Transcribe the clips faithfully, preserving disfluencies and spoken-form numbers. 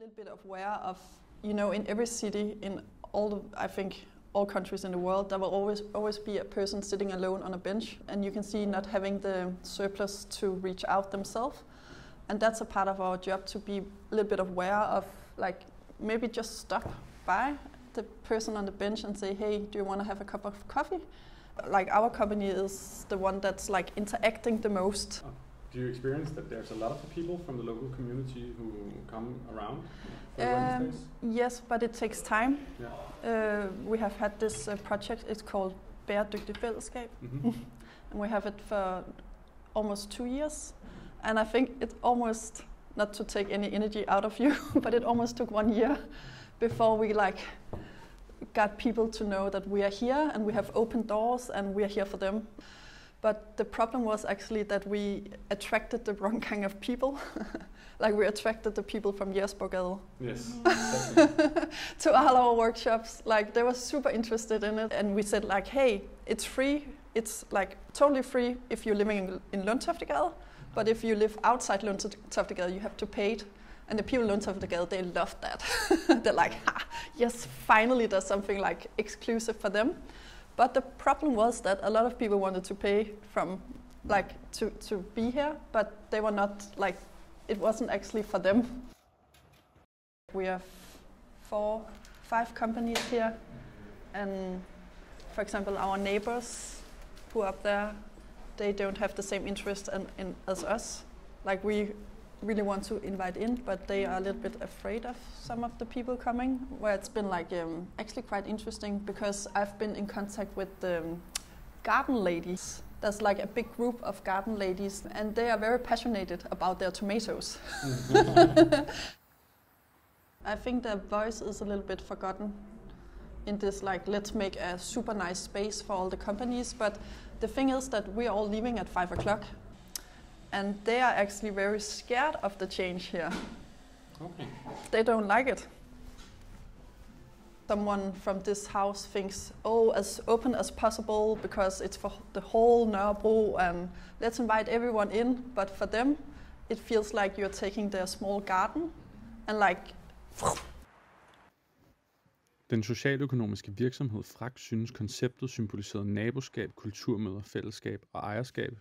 little bit of aware of, you know, in every city, in all the, I think, all countries in the world, there will always always be a person sitting alone on a bench, and you can see not having the surplus to reach out themselves. And that's a part of our job, to be a little bit aware of, like, maybe just stop by the person on the bench and say, hey, do you want to have a cup of coffee? Like, our company is the one that's, like, interacting the most. Oh. Do you experience that there's a lot of people from the local community who come around for um, Yes, but it takes time. Yeah. Uh, we have had this uh, project, it's called Bæredygtig Veldescape, mm-hmm. and we have it for almost two years. And I think it almost, not to take any energy out of you, but it almost took one year before we like got people to know that we are here and we have open doors and we are here for them. But the problem was actually that we attracted the wrong kind of people. Like, we attracted the people from Jægersborg. Yes. To all our workshops. Like, they were super interested in it. And we said, like, hey, it's free. It's like totally free if you're living in, in Lundtoftegade. But if you live outside Lundtoftegade, you have to pay it. And the people in Lundtoftegade, they loved that. They're like, ha, yes, finally there's something like exclusive for them. But the problem was that a lot of people wanted to pay from, like, to, to be here, but they were not, like, it wasn't actually for them. We have four, five companies here, and for example, our neighbors who are up there, they don't have the same interest in, in, as us. Like, we really want to invite in, but they are a little bit afraid of some of the people coming, where it's been like um, actually quite interesting, because I've been in contact with the um, garden ladies. There's like a big group of garden ladies, and they are very passionate about their tomatoes. I think their voice is a little bit forgotten in this, like, let's make a super nice space for all the companies. But the thing is that we're all leaving at five o'clock. And they are actually very scared of the change here. Okay. They don't like it. Someone from this house thinks, oh, as open as possible, because it's for the whole Nørrebro, and let's invite everyone in. But for them, it feels like you're taking their small garden and like... Den socialøkonomiske virksomhed Frak synes konceptet symboliserede naboskab, kulturmøder, fællesskab og ejerskab.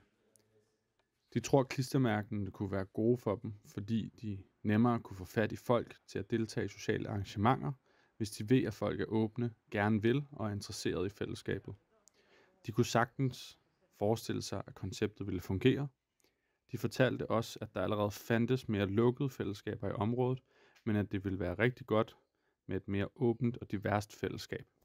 De tror, at klistermærkene kunne være gode for dem, fordi de nemmere kunne få fat i folk til at deltage i sociale arrangementer, hvis de ved, at folk er åbne, gerne vil og er interesserede i fællesskabet. De kunne sagtens forestille sig, at konceptet ville fungere. De fortalte også, at der allerede fandtes mere lukkede fællesskaber i området, men at det ville være rigtig godt med et mere åbent og diverst fællesskab.